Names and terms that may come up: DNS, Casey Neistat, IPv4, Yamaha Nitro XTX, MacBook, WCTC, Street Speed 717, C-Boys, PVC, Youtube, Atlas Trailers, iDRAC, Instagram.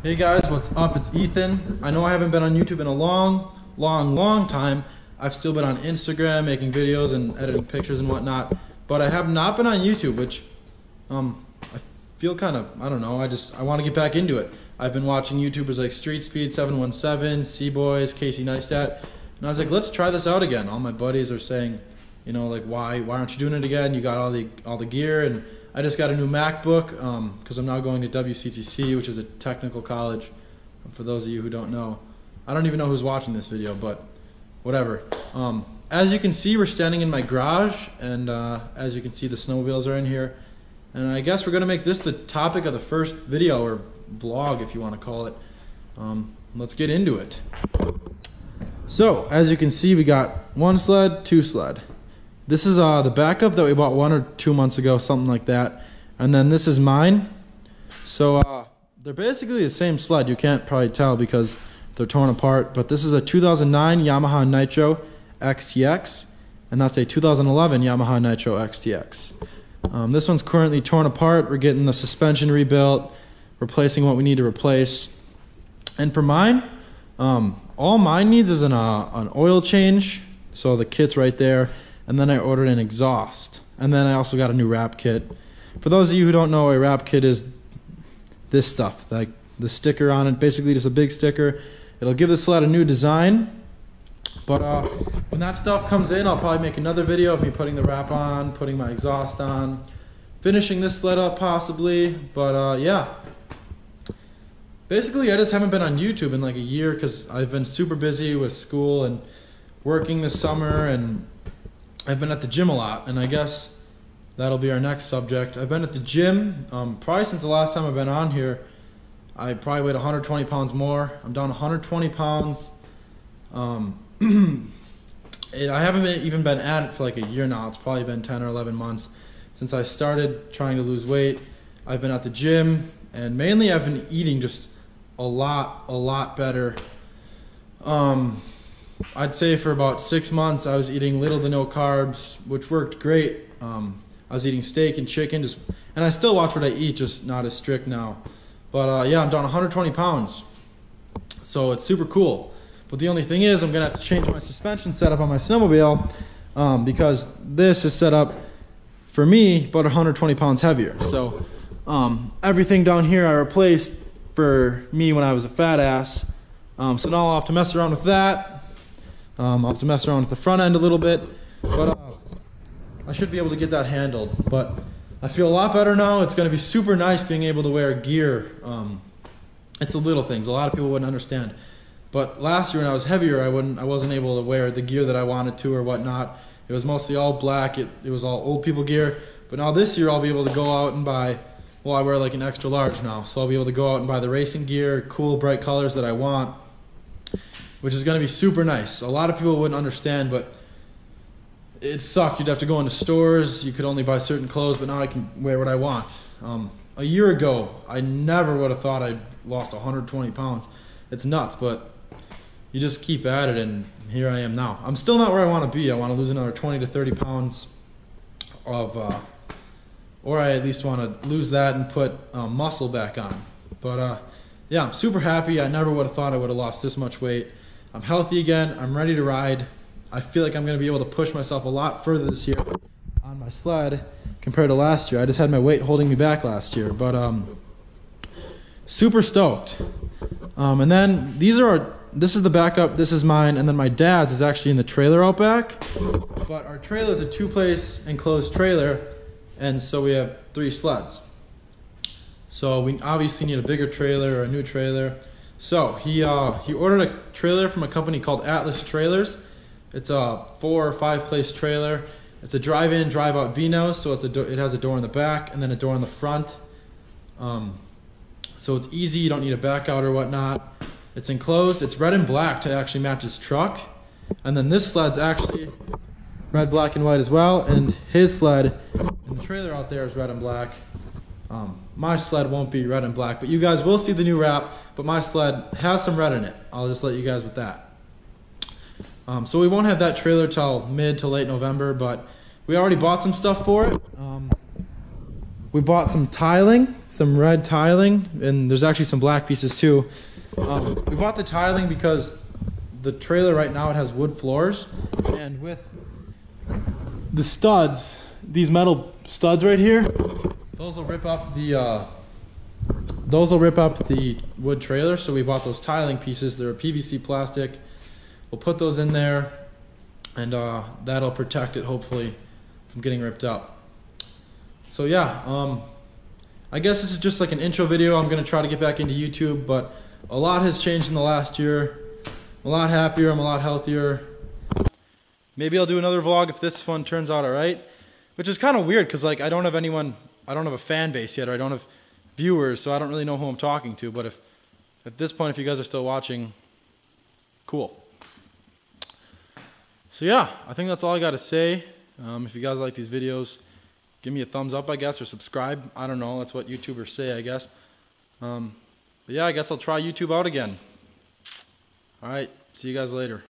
Hey guys, what's up? It's Ethan. I know I haven't been on YouTube in a long time. I've still been on Instagram making videos and editing pictures and whatnot, but I have not been on YouTube, which I feel kind of, I don't know, I want to get back into it. I've been watching YouTubers like Street Speed 717, C-Boys, Casey Neistat, and I was like, let's try this out again. All my buddies are saying, you know, like, why aren't you doing it again? You got all the gear. And I just got a new MacBook because I'm now going to WCTC, which is a technical college. For those of you who don't know, I don't even know who's watching this video, but whatever. As you can see, we're standing in my garage, and as you can see, the snowmobiles are in here. And I guess we're going to make this the topic of the first video, or blog if you want to call it. Let's get into it. So, as you can see, we got one sled, two sled. This is the backup that we bought 1 or 2 months ago, something like that. And then this is mine. So they're basically the same sled. You can't probably tell because they're torn apart. But this is a 2009 Yamaha Nitro XTX. And that's a 2011 Yamaha Nitro XTX. This one's currently torn apart. We're getting the suspension rebuilt, replacing what we need to replace. And for mine, all mine needs is an oil change. So the kit's right there. And then I ordered an exhaust. And then I also got a new wrap kit. For those of you who don't know, a wrap kit is this stuff, like the sticker on it, basically just a big sticker. It'll give the sled a new design. But when that stuff comes in, I'll probably make another video of me putting the wrap on, putting my exhaust on, finishing this sled up possibly. But yeah, basically I just haven't been on YouTube in like a year because I've been super busy with school and working this summer, and I've been at the gym a lot, and I guess that'll be our next subject. I've been at the gym probably since the last time I've been on here. I probably weighed 120 pounds more. I'm down 120 pounds. I haven't even been at it for like a year now. It's probably been 10 or 11 months since I started trying to lose weight. I've been at the gym, and mainly I've been eating just a lot better. I'd say for about 6 months I was eating little to no carbs, which worked great. I was eating steak and chicken, and I still watch what I eat, just not as strict now. But yeah, I'm down 120 pounds, so it's super cool. But the only thing is I'm going to have to change my suspension setup on my snowmobile because this is set up for me but 120 pounds heavier. So everything down here I replaced for me when I was a fat ass. So now I'll have to mess around with that. I'll have to mess around with the front end a little bit, but I should be able to get that handled. But I feel a lot better now. It's going to be super nice being able to wear gear. It's the little things. A lot of people wouldn't understand. But last year when I was heavier, I wasn't able to wear the gear that I wanted to or whatnot. It was mostly all black. It was all old people gear. But now this year I'll be able to go out and buy, well, I wear like an extra large now. So I'll be able to go out and buy the racing gear, cool, bright colors that I want, which is going to be super nice. A lot of people wouldn't understand, but it sucked. You'd have to go into stores. You could only buy certain clothes, but now I can wear what I want. A year ago, I never would have thought I'd lost 120 pounds. It's nuts, but you just keep at it, and here I am now. I'm still not where I want to be. I want to lose another 20 to 30 pounds of, or I at least want to lose that and put muscle back on. But yeah, I'm super happy. I never would have thought I would have lost this much weight. I'm healthy again. I'm ready to ride. I feel like I'm going to be able to push myself a lot further this year on my sled compared to last year. I just had my weight holding me back last year, but super stoked. And then this is the backup, this is mine, and then my dad's is actually in the trailer out back. But our trailer is a two-place enclosed trailer, and so we have three sleds. So we obviously need a bigger trailer or a new trailer. So he ordered a trailer from a company called Atlas Trailers. It's a 4 or 5 place trailer. It's a drive-in, drive-out Vino, so it has a door in the back and then a door in the front. So it's easy. You don't need a back out or whatnot. It's enclosed. It's red and black to actually match his truck. And then this sled's actually red, black, and white as well. And his sled and the trailer out there is red and black. My sled won't be red and black, but you guys will see the new wrap, but my sled has some red in it. I'll just let you guys with that. So we won't have that trailer till mid to late November, but we already bought some stuff for it. We bought some tiling, some red tiling, and there's actually some black pieces too. We bought the tiling because the trailer right now, it has wood floors, and with the studs, these metal studs right here, those will rip up the wood trailer. So we bought those tiling pieces. They're PVC plastic. We'll put those in there, and that'll protect it hopefully from getting ripped up. So yeah, I guess this is just like an intro video. I'm gonna try to get back into YouTube, but a lot has changed in the last year. I'm a lot happier, I'm a lot healthier. Maybe I'll do another vlog if this one turns out all right, which is kind of weird because like I don't have a fan base yet, or I don't have viewers, so I don't really know who I'm talking to. But if at this point, if you guys are still watching, cool. So yeah, I think that's all I got to say. If you guys like these videos, give me a thumbs up, I guess, or subscribe. I don't know. That's what YouTubers say, I guess. But yeah, I guess I'll try YouTube out again. All right. See you guys later.